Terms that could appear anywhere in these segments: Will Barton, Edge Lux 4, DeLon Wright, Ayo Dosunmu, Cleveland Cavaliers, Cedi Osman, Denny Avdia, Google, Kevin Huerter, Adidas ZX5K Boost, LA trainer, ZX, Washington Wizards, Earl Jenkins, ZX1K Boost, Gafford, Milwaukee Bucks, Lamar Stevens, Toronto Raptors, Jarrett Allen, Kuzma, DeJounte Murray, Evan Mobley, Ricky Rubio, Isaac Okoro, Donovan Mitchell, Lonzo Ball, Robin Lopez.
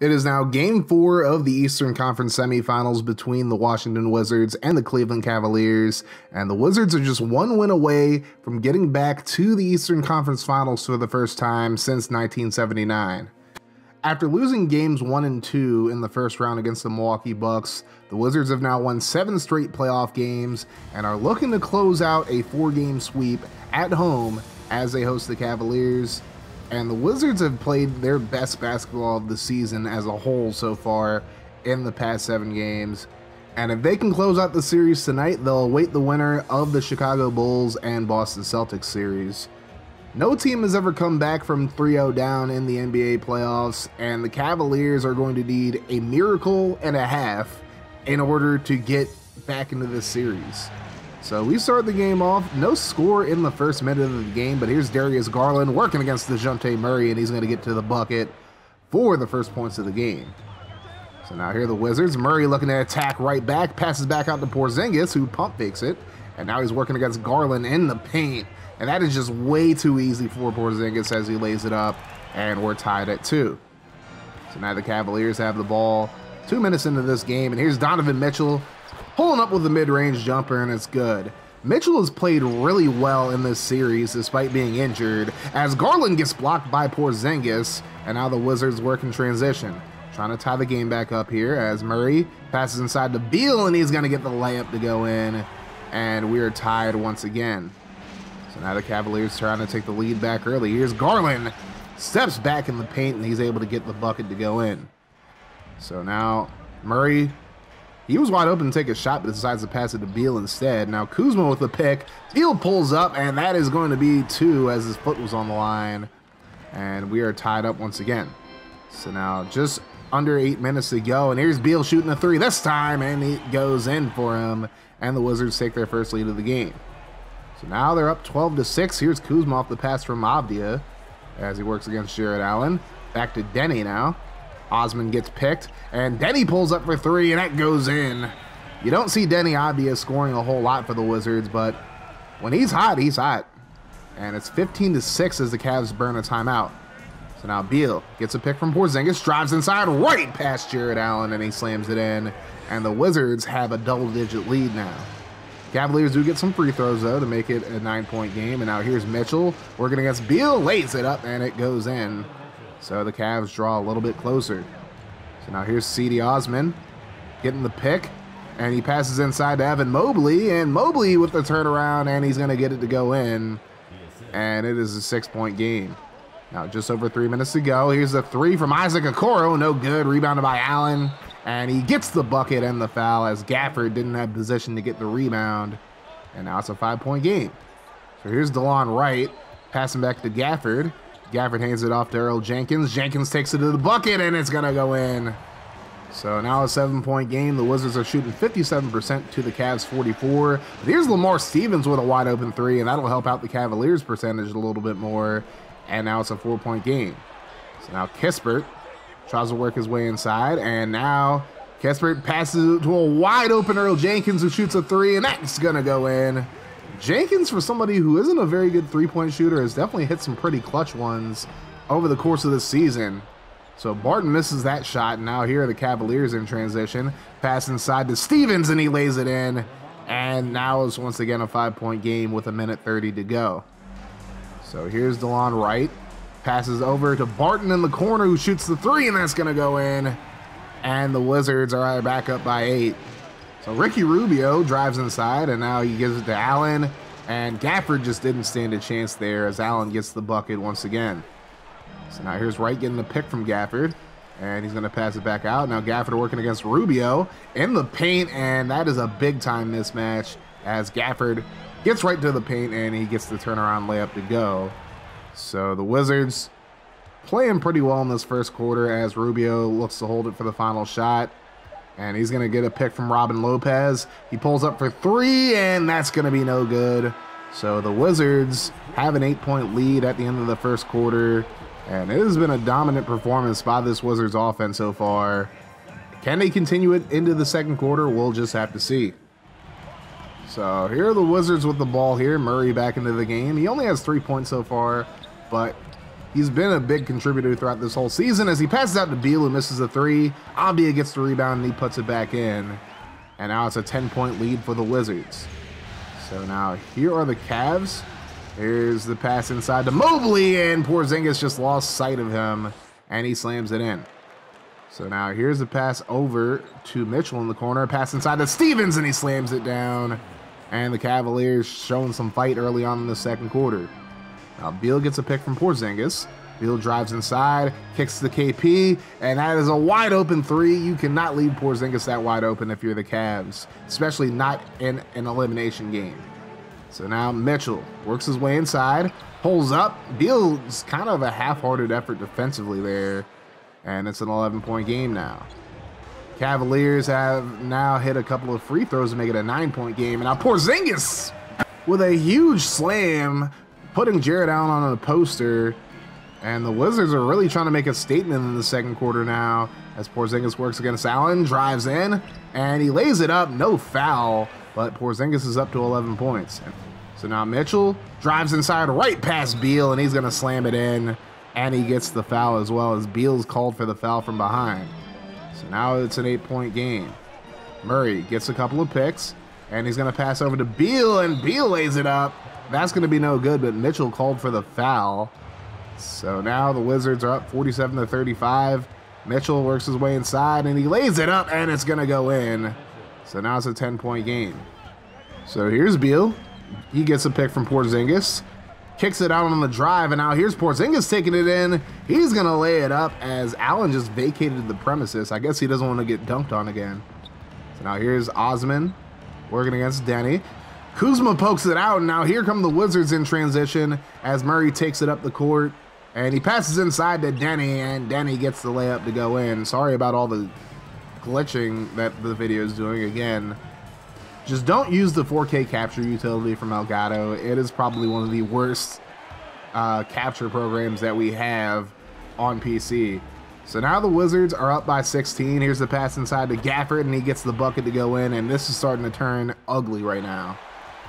It is now Game 4 of the Eastern Conference semifinals between the Washington Wizards and the Cleveland Cavaliers, and the Wizards are just one win away from getting back to the Eastern Conference Finals for the first time since 1979. After losing games 1 and 2 in the first round against the Milwaukee Bucks, the Wizards have now won 7 straight playoff games and are looking to close out a 4-game sweep at home as they host the Cavaliers. And the Wizards have played their best basketball of the season as a whole so far in the past 7 games. And if they can close out the series tonight, they'll await the winner of the Chicago Bulls and Boston Celtics series. No team has ever come back from 3-0 down in the NBA playoffs, and the Cavaliers are going to need a miracle and a half in order to get back into this series. So we start the game off, no score in the first minute of the game, but here's Darius Garland working against DeJounte Murray, and he's going to get to the bucket for the first points of the game. So now here are the Wizards. Murray looking to attack right back, passes back out to Porzingis, who pump fakes it, and now he's working against Garland in the paint. And that is just way too easy for Porzingis as he lays it up, and we're tied at 2. So now the Cavaliers have the ball 2 minutes into this game, and here's Donovan Mitchell pulling up with the mid-range jumper, and it's good. Mitchell has played really well in this series despite being injured, as Garland gets blocked by Porzingis, and now the Wizards work in transition. Trying to tie the game back up here as Murray passes inside to Beal, and he's going to get the layup to go in, and we are tied once again. So now the Cavaliers trying to take the lead back early. Here's Garland, steps back in the paint, and he's able to get the bucket to go in. So now Murray, he was wide open to take a shot, but decides to pass it to Beal instead. Now Kuzma with the pick. Beal pulls up, and that is going to be 2 as his foot was on the line. And we are tied up once again. So now just under 8 minutes to go, and here's Beal shooting a 3 this time, and it goes in for him. And the Wizards take their first lead of the game. So now they're up 12-6. Here's Kuzma off the pass from Avdia as he works against Jarrett Allen. Back to Denny now. Osman gets picked, and Denny pulls up for 3, and that goes in. You don't see Denny Avdia scoring a whole lot for the Wizards, but when he's hot, he's hot. And it's 15-6 as the Cavs burn a timeout. So now Beal gets a pick from Porzingis, drives inside right past Jarrett Allen, and he slams it in. And the Wizards have a double-digit lead now. Cavaliers do get some free throws, though, to make it a 9-point game. And now here's Mitchell working against Beal, lays it up, and it goes in. So the Cavs draw a little bit closer. So now here's Cedi Osman getting the pick, and he passes inside to Evan Mobley, and Mobley with the turnaround, and he's going to get it to go in. And it is a 6-point game. Now just over 3 minutes to go. Here's the 3 from Isaac Okoro, no good, rebounded by Allen. And he gets the bucket and the foul as Gafford didn't have position to get the rebound. And now it's a 5-point game. So here's DeLon Wright passing back to Gafford. Gafford hands it off to Earl Jenkins. Jenkins takes it to the bucket, and it's going to go in. So now a 7-point game. The Wizards are shooting 57% to the Cavs 44. Here's Lamar Stevens with a wide open 3, and that'll help out the Cavaliers percentage a little bit more. And now it's a 4-point game. So now Kispert tries to work his way inside, and now Kispert passes it to a wide-open Earl Jenkins, who shoots a 3, and that's going to go in. Jenkins, for somebody who isn't a very good three-point shooter, has definitely hit some pretty clutch ones over the course of this season. So Barton misses that shot, and now here are the Cavaliers in transition. Pass inside to Stevens, and he lays it in. And now it's once again a 5-point game with a 1:30 to go. So here's DeLon Wright. Passes over to Barton in the corner, who shoots the 3, and that's going to go in. And the Wizards are back up by 8. So Ricky Rubio drives inside, and now he gives it to Allen. And Gafford just didn't stand a chance there as Allen gets the bucket once again. So now here's Wright getting the pick from Gafford, and he's going to pass it back out. Now Gafford working against Rubio in the paint, and that is a big-time mismatch as Gafford gets right to the paint, and he gets the turnaround layup to go. So the Wizards playing pretty well in this first quarter as Rubio looks to hold it for the final shot. And he's going to get a pick from Robin Lopez. He pulls up for 3, and that's going to be no good. So the Wizards have an 8-point lead at the end of the first quarter. And it has been a dominant performance by this Wizards offense so far. Can they continue it into the second quarter? We'll just have to see. So here are the Wizards with the ball here. Murray back into the game. He only has 3 points so far, but He's been a big contributor throughout this whole season as he passes out to Beal, who misses a three. Abdia gets the rebound, and he puts it back in. And now it's a 10-point lead for the Wizards. So now here are the Cavs. Here's the pass inside to Mobley, and Porzingis just lost sight of him, and he slams it in. So now here's the pass over to Mitchell in the corner. Pass inside to Stevens, and he slams it down. And the Cavaliers showing some fight early on in the second quarter. Now Beal gets a pick from Porzingis. Beal drives inside, kicks the KP, and that is a wide open three. You cannot leave Porzingis that wide open if you're the Cavs, especially not in an elimination game. So now Mitchell works his way inside, pulls up. Beal's kind of a half-hearted effort defensively there, and it's an 11-point game now. Cavaliers have now hit a couple of free throws to make it a 9-point game, and now Porzingis with a huge slam, putting Jarrett Allen on a poster, and the Wizards are really trying to make a statement in the second quarter now as Porzingis works against Allen, drives in, and he lays it up, no foul, but Porzingis is up to 11 points. So now Mitchell drives inside right past Beal, and he's going to slam it in, and he gets the foul as well as Beal's called for the foul from behind. So now it's an 8-point game. Murray gets a couple of picks, and he's going to pass over to Beal, and Beal lays it up. That's going to be no good, but Mitchell called for the foul. So now the Wizards are up 47-35. Mitchell works his way inside, and he lays it up, and it's going to go in. So now it's a 10-point game. So here's Beal. He gets a pick from Porzingis. Kicks it out on the drive, and now here's Porzingis taking it in. He's going to lay it up as Allen just vacated the premises. I guess he doesn't want to get dunked on again. So now here's Osman working against Denny. Kuzma pokes it out, and now here come the Wizards in transition as Murray takes it up the court, and he passes inside to Denny, and Denny gets the layup to go in. Sorry about all the glitching that the video is doing again. Just don't use the 4K capture utility from Elgato. It is probably one of the worst capture programs that we have on PC. So now the Wizards are up by 16. Here's the pass inside to Gafford, and he gets the bucket to go in, and this is starting to turn ugly right now.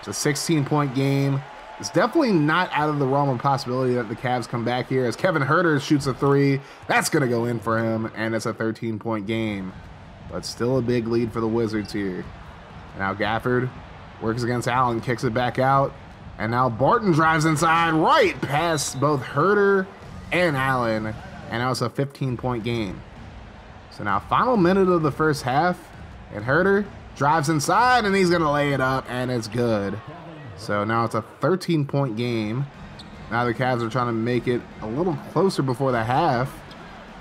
It's a 16-point game. It's definitely not out of the realm of possibility that the Cavs come back here as Kevin Huerter shoots a three. That's going to go in for him, and it's a 13-point game. But still a big lead for the Wizards here. Now Gafford works against Allen, kicks it back out, and now Barton drives inside right past both Huerter and Allen, and now it's a 15-point game. So now final minute of the first half, and Huerter drives inside, and he's going to lay it up, and it's good. So now it's a 13-point game. Now the Cavs are trying to make it a little closer before the half,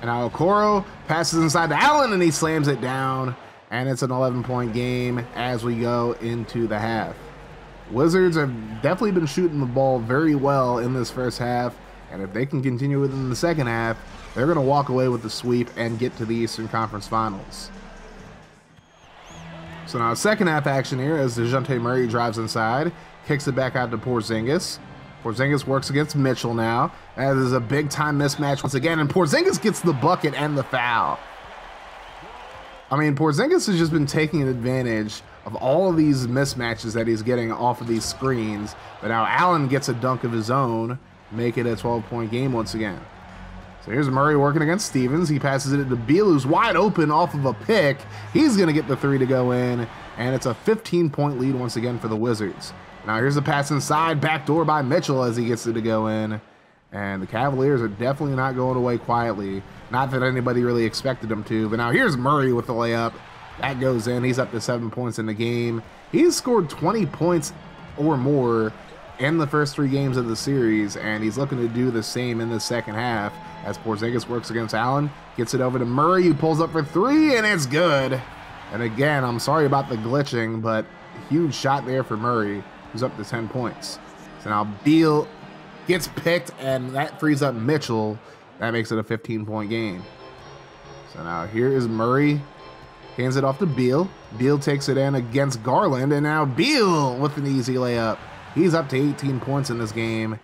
and now Okoro passes inside to Allen, and he slams it down. And it's an 11-point game as we go into the half. Wizards have definitely been shooting the ball very well in this first half, and if they can continue it in the second half, they're going to walk away with the sweep and get to the Eastern Conference Finals. So now second half action here as DeJounte Murray drives inside, kicks it back out to Porzingis. Porzingis works against Mitchell now, and there's a big-time mismatch once again, and Porzingis gets the bucket and the foul. I mean, Porzingis has just been taking advantage of all of these mismatches that he's getting off of these screens, but now Allen gets a dunk of his own, make it a 12-point game once again. So here's Murray working against Stevens. He passes it to Beal, who's wide open off of a pick. He's going to get the three to go in, and it's a 15-point lead once again for the Wizards. Now here's a pass inside, backdoor by Mitchell as he gets it to go in, and the Cavaliers are definitely not going away quietly. Not that anybody really expected him to, but now here's Murray with the layup. That goes in. He's up to 7 points in the game. He's scored 20 points or more in the first three games of the series, and he's looking to do the same in the second half as Porzingis works against Allen, gets it over to Murray, who pulls up for three, and it's good. And again, I'm sorry about the glitching, but huge shot there for Murray, who's up to 10 points. So now Beal gets picked, and that frees up Mitchell. That makes it a 15-point game. So now here is Murray. Hands it off to Beal. Beal takes it in against Garland, and now Beal with an easy layup. He's up to 18 points in this game,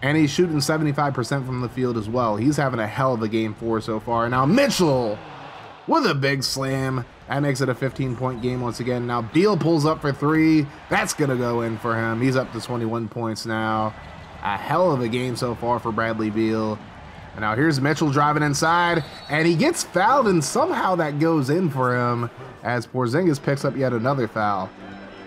and he's shooting 75% from the field as well. He's having a hell of a game four so far. Now Mitchell with a big slam. That makes it a 15-point game once again. Now Beal pulls up for three. That's going to go in for him. He's up to 21 points now. A hell of a game so far for Bradley Beal. And now here's Mitchell driving inside, and he gets fouled, and somehow that goes in for him as Porzingis picks up yet another foul.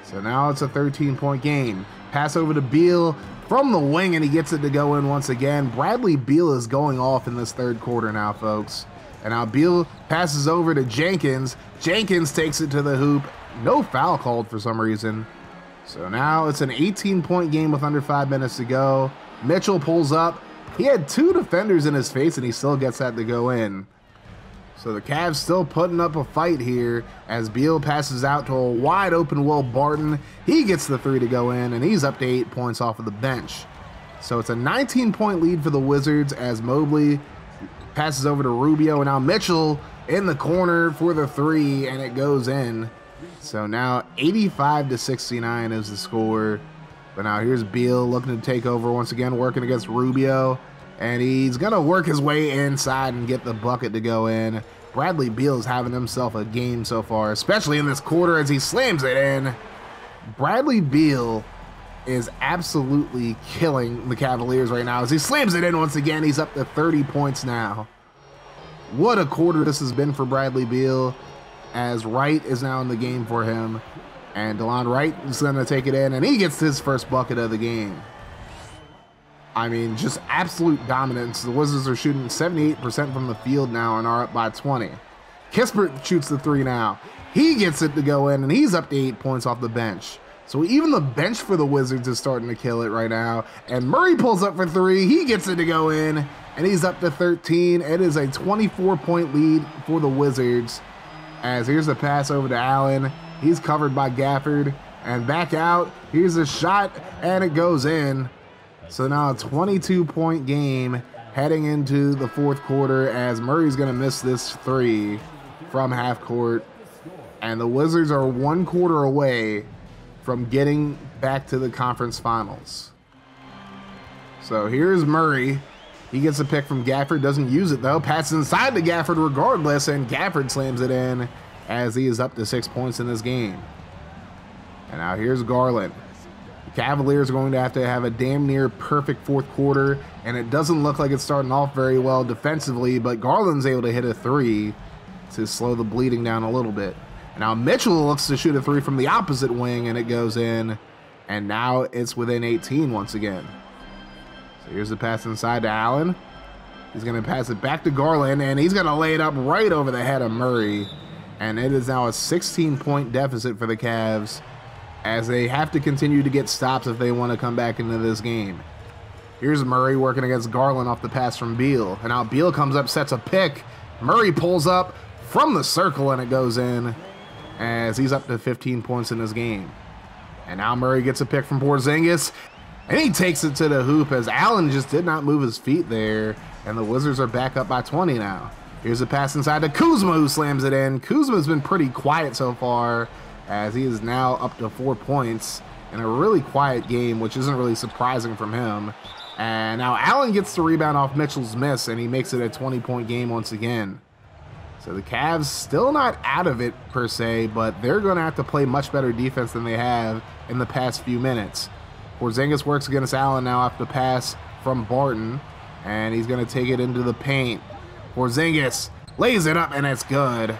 So now it's a 13-point game. Pass over to Beal from the wing, and he gets it to go in once again. Bradley Beal is going off in this third quarter now, folks. And now Beal passes over to Jenkins. Jenkins takes it to the hoop. No foul called for some reason. So now it's an 18-point game with under 5 minutes to go. Mitchell pulls up. He had two defenders in his face, and he still gets that to go in. So the Cavs still putting up a fight here as Beal passes out to a wide-open Will Barton. He gets the three to go in, and he's up to 8 points off of the bench. So it's a 19-point lead for the Wizards as Mobley passes over to Rubio, and now Mitchell in the corner for the three, and it goes in. So now 85-69 is the score. But now here's Beal looking to take over once again, working against Rubio, and he's gonna work his way inside and get the bucket to go in. Bradley Beal's having himself a game so far, especially in this quarter as he slams it in. Bradley Beal is absolutely killing the Cavaliers right now as he slams it in once again. He's up to 30 points now. What a quarter this has been for Bradley Beal, as Wright is now in the game for him. And DeLon Wright is going to take it in, and he gets his first bucket of the game. I mean, just absolute dominance. The Wizards are shooting 78% from the field now and are up by 20. Kispert shoots the three now. He gets it to go in, and he's up to 8 points off the bench. So even the bench for the Wizards is starting to kill it right now. And Murray pulls up for three. He gets it to go in, and he's up to 13. It is a 24-point lead for the Wizards. As here's the pass over to Allen. He's covered by Gafford. And back out. Here's a shot, and it goes in. So now a 22-point game heading into the fourth quarter as Murray's going to miss this three from half court. And the Wizards are one quarter away from getting back to the conference finals. So here's Murray. He gets a pick from Gafford. Doesn't use it, though. Passes inside to Gafford regardless, and Gafford slams it in, as he is up to 6 points in this game. And now here's Garland. The Cavaliers are going to have a damn near perfect fourth quarter, and it doesn't look like it's starting off very well defensively, but Garland's able to hit a three to slow the bleeding down a little bit. And now Mitchell looks to shoot a three from the opposite wing, and it goes in, and now it's within 18 once again. So here's the pass inside to Allen. He's gonna pass it back to Garland, and he's gonna lay it up right over the head of Murray. And it is now a 16-point deficit for the Cavs, as they have to continue to get stops if they want to come back into this game. Here's Murray working against Garland off the pass from Beal. And now Beal comes up, sets a pick. Murray pulls up from the circle, and it goes in, as he's up to 15 points in this game. And now Murray gets a pick from Porzingis, and he takes it to the hoop as Allen just did not move his feet there. And the Wizards are back up by 20 now. Here's a pass inside to Kuzma, who slams it in. Kuzma's been pretty quiet so far, as he is now up to 4 points in a really quiet game, which isn't really surprising from him. And now Allen gets the rebound off Mitchell's miss, and he makes it a 20-point game once again. So the Cavs still not out of it, per se, but they're going to have to play much better defense than they have in the past few minutes. Porzingis works against Allen now after the pass from Barton, and he's going to take it into the paint. Porzingis lays it up, and it's good.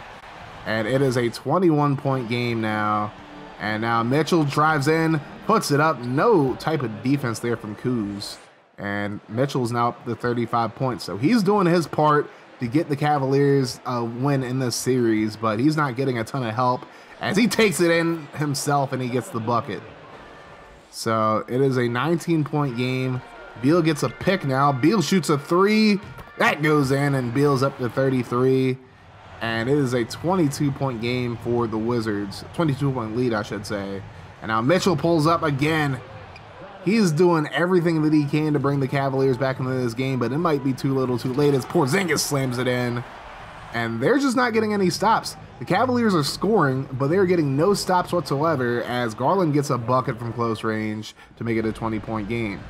And it is a 21-point game now. And now Mitchell drives in, puts it up. No type of defense there from Kuz. And Mitchell's now up to 35 points. So he's doing his part to get the Cavaliers a win in this series, but he's not getting a ton of help as he takes it in himself, and he gets the bucket. So it is a 19-point game. Beal gets a pick now. Beal shoots a three. That goes in, and Beal's up to 33, and it is a 22-point game for the Wizards. 22-point lead, I should say. And now Mitchell pulls up again. He's doing everything that he can to bring the Cavaliers back into this game, but it might be too little too late as Porzingis slams it in, and they're just not getting any stops. The Cavaliers are scoring, but they're getting no stops whatsoever as Garland gets a bucket from close range to make it a 20-point game.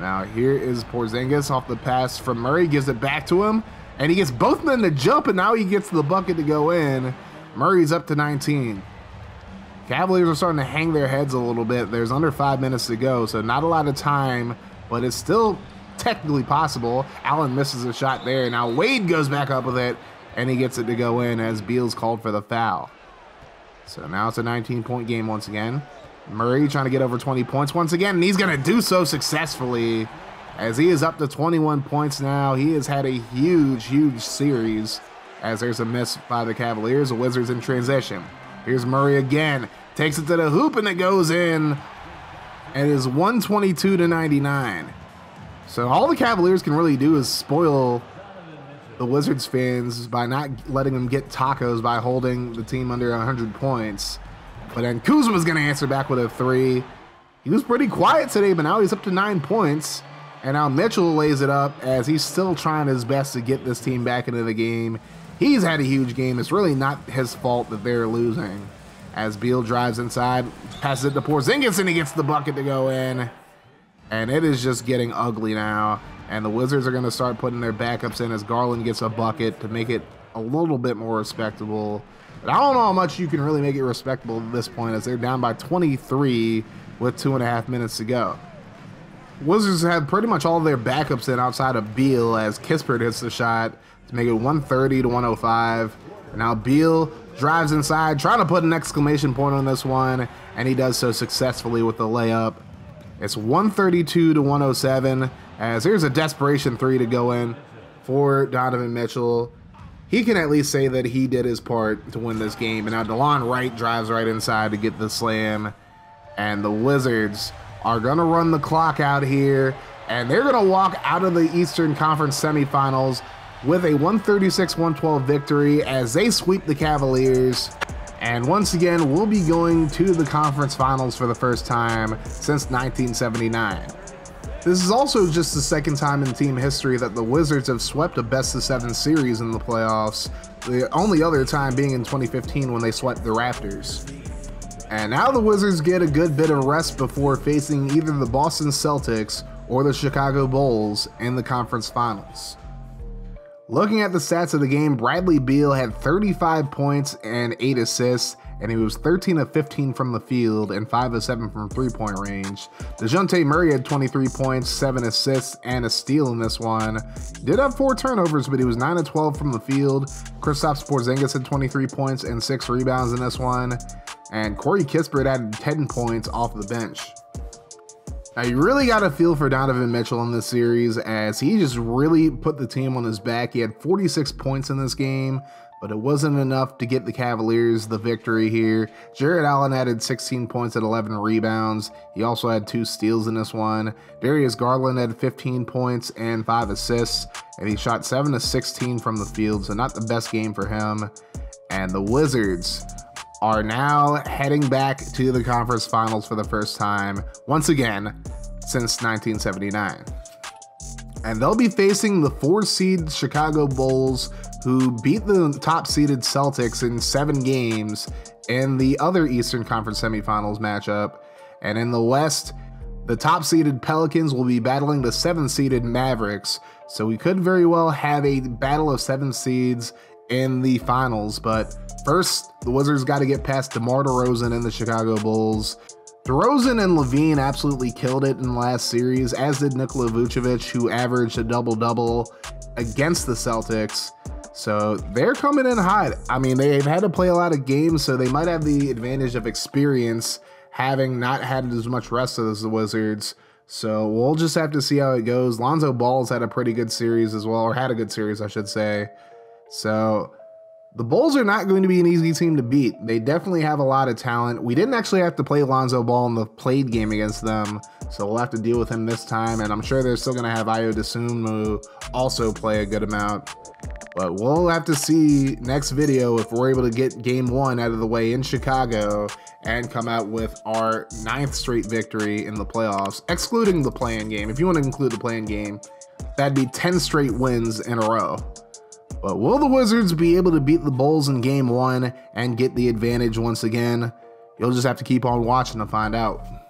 Now here is Porzingis off the pass from Murray, gives it back to him, and he gets both men to jump, and now he gets the bucket to go in. Murray's up to 19. Cavaliers are starting to hang their heads a little bit. There's under 5 minutes to go, so not a lot of time, but it's still technically possible. Allen misses a shot there. Now Wade goes back up with it, and he gets it to go in as Beal's called for the foul. So now it's a 19-point game once again. Murray trying to get over 20 points once again, and he's going to do so successfully as he is up to 21 points now. He has had a huge, huge series as there's a miss by the Cavaliers. The Wizards in transition. Here's Murray again. Takes it to the hoop, and it goes in. And it is 122 to 99. So all the Cavaliers can really do is spoil the Wizards fans by not letting them get tacos by holding the team under 100 points. But then Kuzma's going to answer back with a three. He was pretty quiet today, but now he's up to 9 points. And now Mitchell lays it up as he's still trying his best to get this team back into the game. He's had a huge game. It's really not his fault that they're losing. As Beal drives inside, passes it to Porzingis, and he gets the bucket to go in. And it is just getting ugly now. And the Wizards are going to start putting their backups in as Garland gets a bucket to make it a little bit more respectable. But I don't know how much you can really make it respectable at this point as they're down by 23 with 2.5 minutes to go. Wizards have pretty much all their backups in outside of Beal as Kispert hits the shot to make it 130 to 105. And now Beal drives inside, trying to put an exclamation point on this one, and he does so successfully with the layup. It's 132 to 107 as here's a desperation three to go in for Donovan Mitchell. He can at least say that he did his part to win this game. And now DeLon Wright drives right inside to get the slam, and the Wizards are going to run the clock out here, and they're going to walk out of the Eastern Conference semifinals with a 136-112 victory as they sweep the Cavaliers. And once again, we'll be going to the conference finals for the first time since 1979. This is also just the second time in team history that the Wizards have swept a best-of-7 series in the playoffs, the only other time being in 2015 when they swept the Raptors. And now the Wizards get a good bit of rest before facing either the Boston Celtics or the Chicago Bulls in the conference finals. Looking at the stats of the game, Bradley Beal had 35 points and 8 assists, and he was 13 of 15 from the field and 5 of 7 from three-point range. DeJounte Murray had 23 points, 7 assists, and a steal in this one. He did have 4 turnovers, but he was 9 of 12 from the field. Kristaps Porzingis had 23 points and 6 rebounds in this one, and Corey Kispert added 10 points off the bench. Now, you really got a feel for Donovan Mitchell in this series as he just really put the team on his back. He had 46 points in this game, but it wasn't enough to get the Cavaliers the victory here. Jarrett Allen added 16 points and 11 rebounds. He also had 2 steals in this one. Darius Garland had 15 points and 5 assists, and he shot 7 of 16 from the field, so not the best game for him. And the Wizards are now heading back to the conference finals for the first time, once again, since 1979. And they'll be facing the 4-seed Chicago Bulls, who beat the top-seeded Celtics in 7 games in the other Eastern Conference semifinals matchup. And in the West, the top-seeded Pelicans will be battling the 7-seeded Mavericks. So we could very well have a battle of 7 seeds in the finals, but first, the Wizards got to get past DeMar DeRozan and the Chicago Bulls. DeRozan and LaVine absolutely killed it in the last series, as did Nikola Vucevic, who averaged a double-double against the Celtics. So they're coming in hot. I mean, they've had to play a lot of games, so they might have the advantage of experience, having not had as much rest as the Wizards. So we'll just have to see how it goes. Lonzo Ball's had a pretty good series as well, or had a good series, I should say. So the Bulls are not going to be an easy team to beat. They definitely have a lot of talent. We didn't actually have to play Lonzo Ball in the played game against them, so we'll have to deal with him this time, and I'm sure they're still going to have Ayo Dosunmu also play a good amount. But we'll have to see next video if we're able to get game one out of the way in Chicago and come out with our 9th straight victory in the playoffs, excluding the play-in game. If you want to include the play-in game, that'd be 10 straight wins in a row. But will the Wizards be able to beat the Bulls in game one and get the advantage once again? You'll just have to keep on watching to find out.